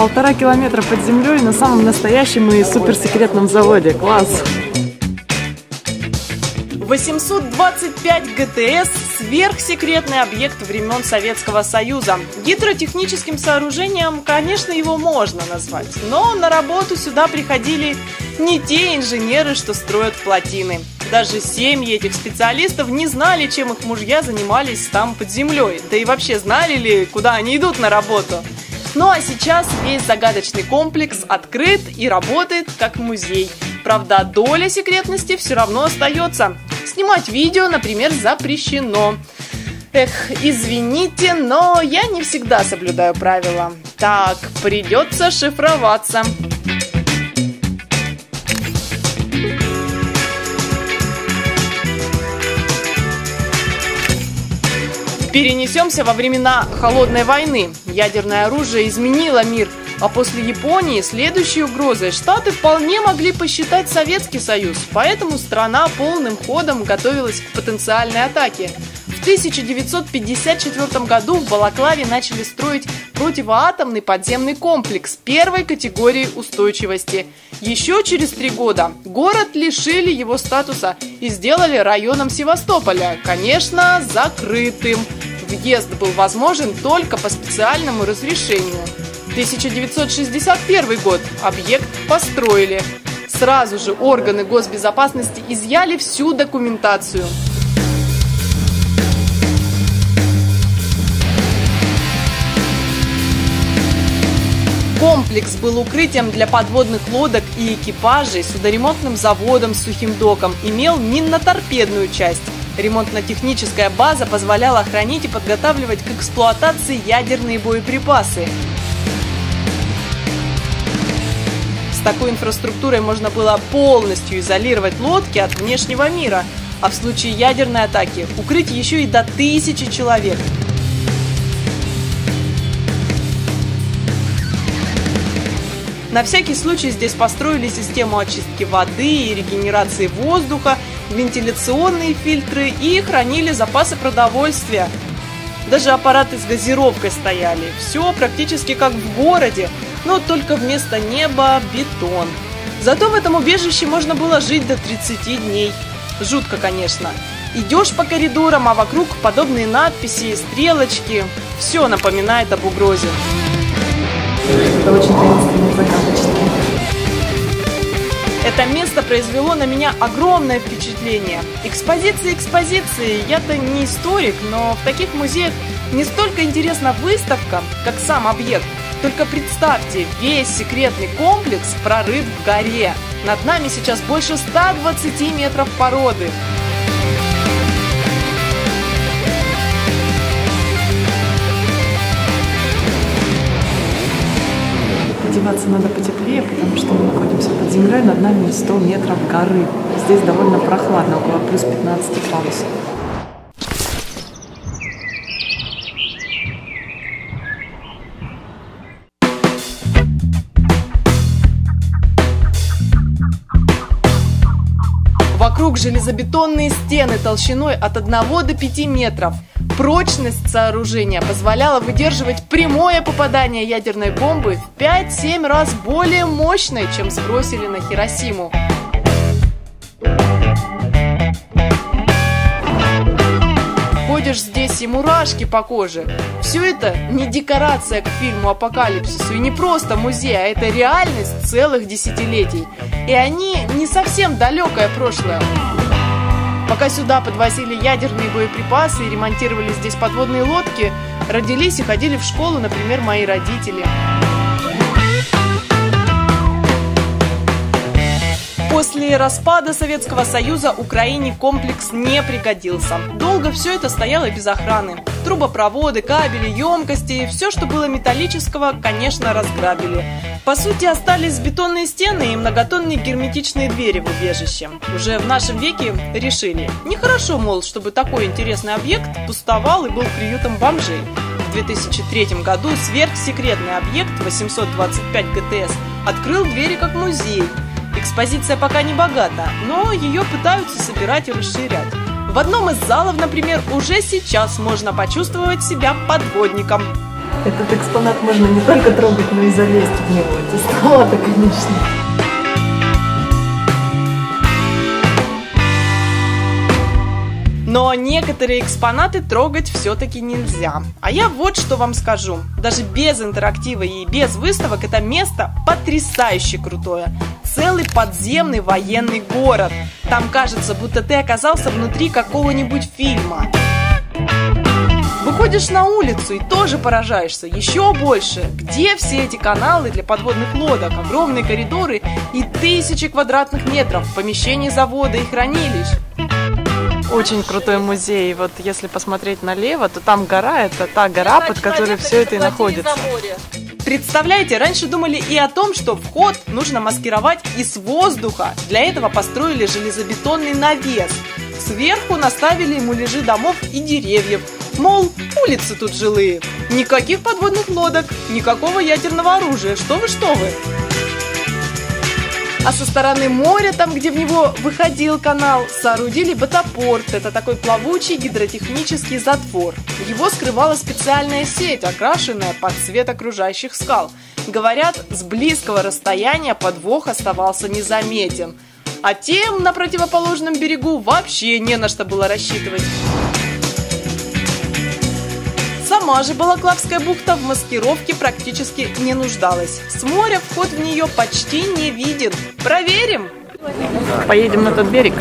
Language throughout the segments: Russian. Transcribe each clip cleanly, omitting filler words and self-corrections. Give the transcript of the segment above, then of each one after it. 1,5 километра под землей на самом настоящем и суперсекретном заводе. Класс! 825 ГТС – сверхсекретный объект времен Советского Союза. Гидротехническим сооружением, конечно, его можно назвать, но на работу сюда приходили не те инженеры, что строят плотины. Даже семьи этих специалистов не знали, чем их мужья занимались там под землей, да и вообще знали ли, куда они идут на работу. Ну а сейчас весь загадочный комплекс открыт и работает как музей. Правда, доля секретности все равно остается. Снимать видео, например, запрещено. Эх, извините, но я не всегда соблюдаю правила. Так, придется шифроваться. Перенесемся во времена Холодной войны. Ядерное оружие изменило мир. А после Японии следующей угрозой Штаты вполне могли посчитать Советский Союз, поэтому страна полным ходом готовилась к потенциальной атаке. В 1954 году в Балаклаве начали строить противоатомный подземный комплекс первой категории устойчивости. Еще через 3 года город лишили его статуса и сделали районом Севастополя, конечно, закрытым. Въезд был возможен только по специальному разрешению. 1961 год. Объект построили. Сразу же органы госбезопасности изъяли всю документацию. Комплекс был укрытием для подводных лодок и экипажей, судоремонтным заводом с сухим доком, имел минно-торпедную часть. Ремонтно-техническая база позволяла хранить и подготавливать к эксплуатации ядерные боеприпасы. С такой инфраструктурой можно было полностью изолировать лодки от внешнего мира, а в случае ядерной атаки укрыть еще и до 1000 человек. На всякий случай здесь построили систему очистки воды и регенерации воздуха, вентиляционные фильтры и хранили запасы продовольствия. Даже аппараты с газировкой стояли. Все практически как в городе, но только вместо неба бетон. Зато в этом убежище можно было жить до 30 дней. Жутко, конечно. Идешь по коридорам, а вокруг подобные надписи и стрелочки. Все напоминает об угрозе. Это очень таинственные загадочки. Это место произвело на меня огромное впечатление. Экспозиции, экспозиции. Я-то не историк, но в таких музеях не столько интересна выставка, как сам объект. Только представьте, весь секретный комплекс прорыт в горе. Над нами сейчас больше 120 метров породы. Одеваться надо потеплее, потому что мы находимся под землей, над нами 100 метров горы. Здесь довольно прохладно, около плюс 15 градусов. Вокруг железобетонные стены толщиной от 1 до 5 метров. Прочность сооружения позволяла выдерживать прямое попадание ядерной бомбы в 5-7 раз более мощной, чем сбросили на Хиросиму. Ходишь здесь и мурашки по коже. Все это не декорация к фильму «Апокалипсису» и не просто музей, а это реальность целых десятилетий. И они не совсем далекое прошлое. Пока сюда подвозили ядерные боеприпасы и ремонтировали здесь подводные лодки, родились и ходили в школу, например, мои родители. После распада Советского Союза Украине комплекс не пригодился. Долго все это стояло без охраны. Трубопроводы, кабели, емкости, все, что было металлического, конечно, разграбили. По сути, остались бетонные стены и многотонные герметичные двери в убежище. Уже в нашем веке решили, нехорошо, мол, чтобы такой интересный объект пустовал и был приютом бомжей. В 2003 году сверхсекретный объект 825 ГТС открыл двери как музей. Экспозиция пока не богата, но ее пытаются собирать и расширять. В одном из залов, например, уже сейчас можно почувствовать себя подводником. Этот экспонат можно не только трогать, но и залезть в него. Тесновато, конечно. Но некоторые экспонаты трогать все-таки нельзя. А я вот что вам скажу. Даже без интерактива и без выставок это место потрясающе крутое. Целый подземный военный город. Там кажется, будто ты оказался внутри какого-нибудь фильма. Выходишь на улицу и тоже поражаешься еще больше. Где все эти каналы для подводных лодок, огромные коридоры и тысячи квадратных метров помещений завода и хранилищ? Очень крутой музей. Вот если посмотреть налево, то там гора, это та гора, под которой все это и находится. Представляете, раньше думали и о том, что вход нужно маскировать и с воздуха. Для этого построили железобетонный навес. Сверху наставили ему муляжи домов и деревьев. Мол, улицы тут жилые. Никаких подводных лодок, никакого ядерного оружия. Что вы, что вы. А со стороны моря, там, где в него выходил канал, соорудили ботопорт. Это такой плавучий гидротехнический затвор. Его скрывала специальная сеть, окрашенная под цвет окружающих скал. Говорят, с близкого расстояния подвох оставался незаметен. А тем на противоположном берегу вообще не на что было рассчитывать. Сама же Балаклавская бухта в маскировке практически не нуждалась. С моря вход в нее почти не виден. Проверим! Поедем на тот берег.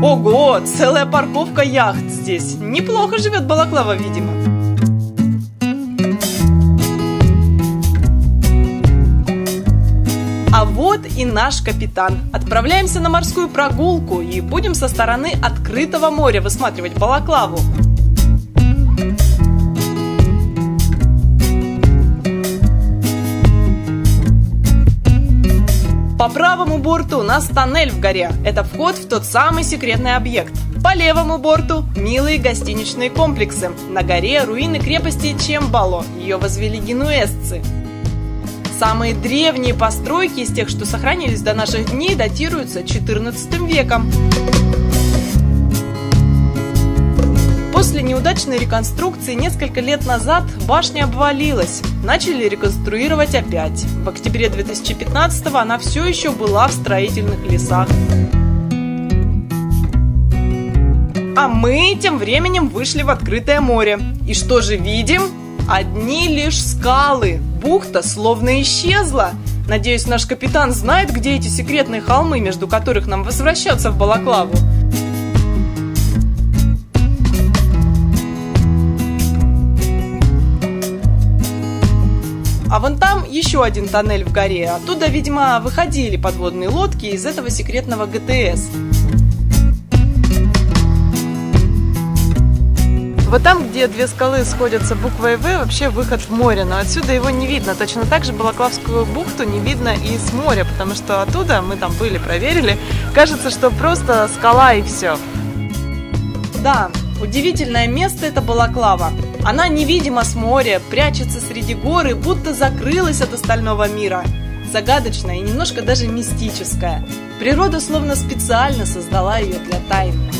Ого, целая парковка яхт здесь. Неплохо живет Балаклава, видимо. А вот и наш капитан. Отправляемся на морскую прогулку и будем со стороны открытого моря высматривать Балаклаву. По правому борту у нас тоннель в горе. Это вход в тот самый секретный объект. По левому борту милые гостиничные комплексы. На горе руины крепости Чембало. Ее возвели генуэзцы. Самые древние постройки из тех, что сохранились до наших дней, датируются XIV веком. После неудачной реконструкции несколько лет назад башня обвалилась. Начали реконструировать опять. В октябре 2015-го она все еще была в строительных лесах. А мы тем временем вышли в открытое море. И что же видим? Одни лишь скалы. Бухта словно исчезла. Надеюсь, наш капитан знает, где эти секретные холмы, между которых нам возвращаться в Балаклаву. А вон там еще один тоннель в горе. Оттуда, видимо, выходили подводные лодки из этого секретного ГТС. Вот там, где две скалы сходятся буквой «В», вообще выход в море, но отсюда его не видно. Точно так же Балаклавскую бухту не видно и с моря, потому что оттуда, мы там были, проверили, кажется, что просто скала и все. Да, удивительное место это Балаклава. Она невидима с моря, прячется среди гор и будто закрылась от остального мира. Загадочная и немножко даже мистическая. Природа словно специально создала ее для тайны.